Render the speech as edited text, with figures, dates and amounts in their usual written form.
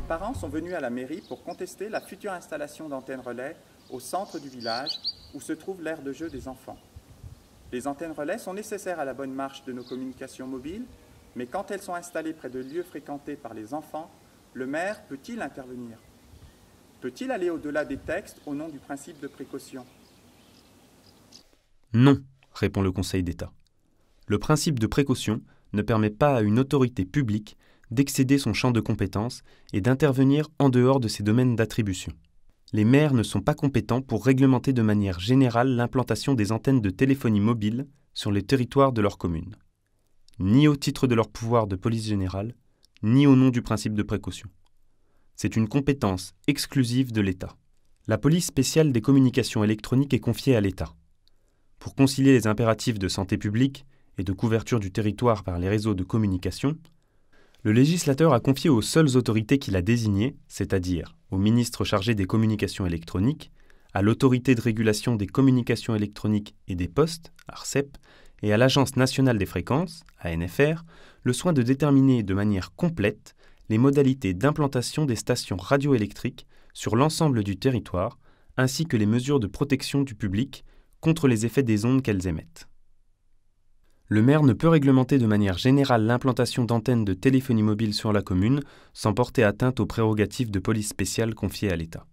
des parents sont venus à la mairie pour contester la future installation d'antennes relais au centre du village où se trouve l'aire de jeu des enfants. Les antennes relais sont nécessaires à la bonne marche de nos communications mobiles, mais quand elles sont installées près de lieux fréquentés par les enfants, le maire peut-il intervenir? Peut-il aller au-delà des textes au nom du principe de précaution? Non, répond le Conseil d'État. Le principe de précaution ne permet pas à une autorité publique d'excéder son champ de compétences et d'intervenir en dehors de ses domaines d'attribution. Les maires ne sont pas compétents pour réglementer de manière générale l'implantation des antennes de téléphonie mobile sur les territoires de leur commune, ni au titre de leur pouvoir de police générale, ni au nom du principe de précaution. C'est une compétence exclusive de l'État. La police spéciale des communications électroniques est confiée à l'État. Pour concilier les impératifs de santé publique et de couverture du territoire par les réseaux de communication, le législateur a confié aux seules autorités qu'il a désignées, c'est-à-dire au ministre chargé des communications électroniques, à l'Autorité de régulation des communications électroniques et des postes, ARCEP, et à l'Agence nationale des fréquences, ANFR, le soin de déterminer de manière complète les modalités d'implantation des stations radioélectriques sur l'ensemble du territoire, ainsi que les mesures de protection du public contre les effets des ondes qu'elles émettent. Le maire ne peut réglementer de manière générale l'implantation d'antennes de téléphonie mobile sur la commune sans porter atteinte aux prérogatives de police spéciale confiées à l'État.